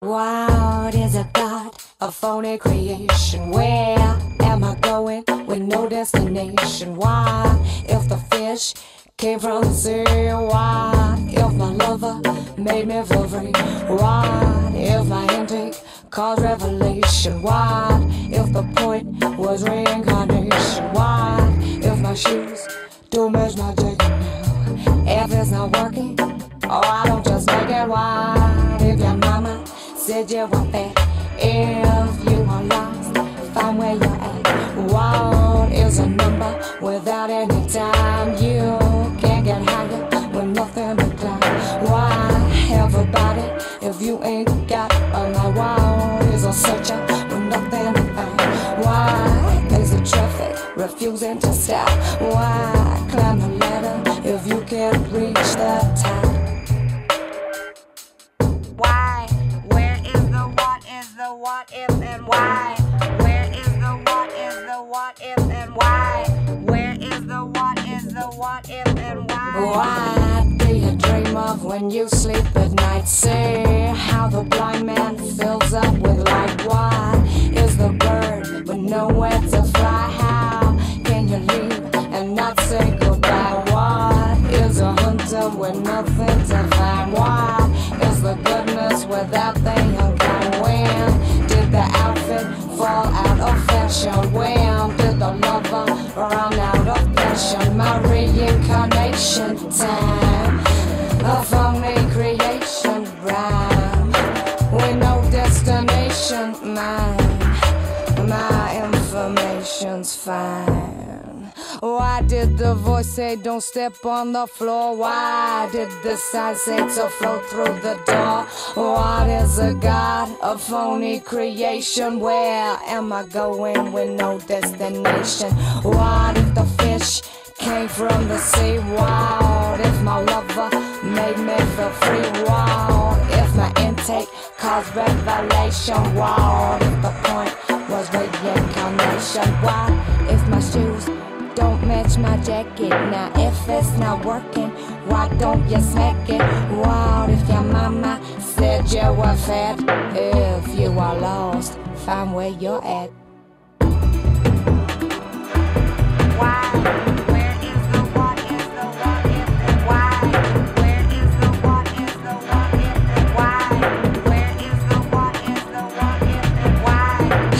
Wild is a god, a phony creation. Where am I going with no destination? Why, if the fish came from the sea? Why, if my lover made me feel free? Why, if my intake caused revelation? Why, if the point was reincarnation? Why, if my shoes don't match my jacket now? If it's not working, oh, I don't just make it. Why, if your mama said you were fat? If you are lost, find where you're at. One is a number without any time. You can't get higher with nothing to climb. Why, everybody, if you ain't got a light? One is a searcher with nothing to find. Why, there's the traffic refusing to stop? Why, climb the ladder if you can't reach the top? What if and why? Where is the what is the what if and why? Where is the what if and why? What do you dream of when you sleep at night? Say how the blind man fills up with light. Why is the bird but nowhere to fly? How can you leave and not say goodbye? What is a hunter with nothing to find? Why is the goodness without thing? Fall out of fashion. When did the lover run out of passion? My reincarnation time, a phony creation rhyme with no destination. My information's fine. Why did the voice say don't step on the floor? Why did the sign say to flow through the door? What is a god, a phony creation? Where am I going with no destination? What if the fish came from the sea? What if my lover made me feel free? What if my intake caused revelation? What if the point was reincarnation? What if my shoes don't match my jacket now? If it's not working, why don't you smack it? What if your mama said you were fat? If you are lost, find where you're at.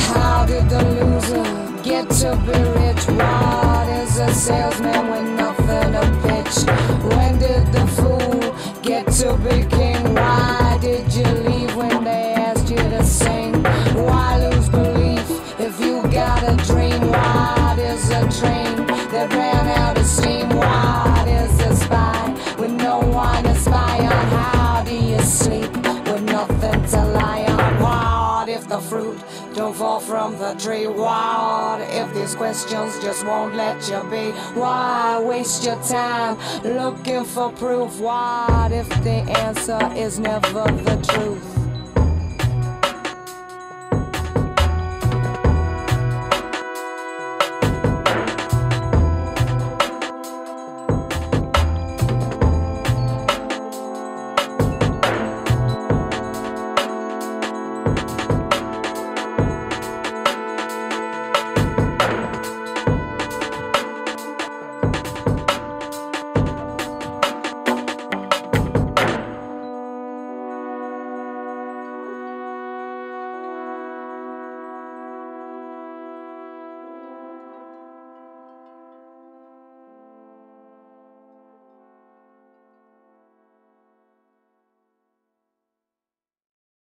How did the loser get to be rich? Why? A salesman with nothing to pitch. When did the fool get to be king? Why did you leave when they asked you to sing? Why lose belief if you got a dream? What is a dream that ran out of steam? What is a spy with no one to spy on? How do you sleep with nothing to lie on? What if the fruit don't fall from the tree? What if these questions just won't let you be? Why waste your time looking for proof? What if the answer is never the truth?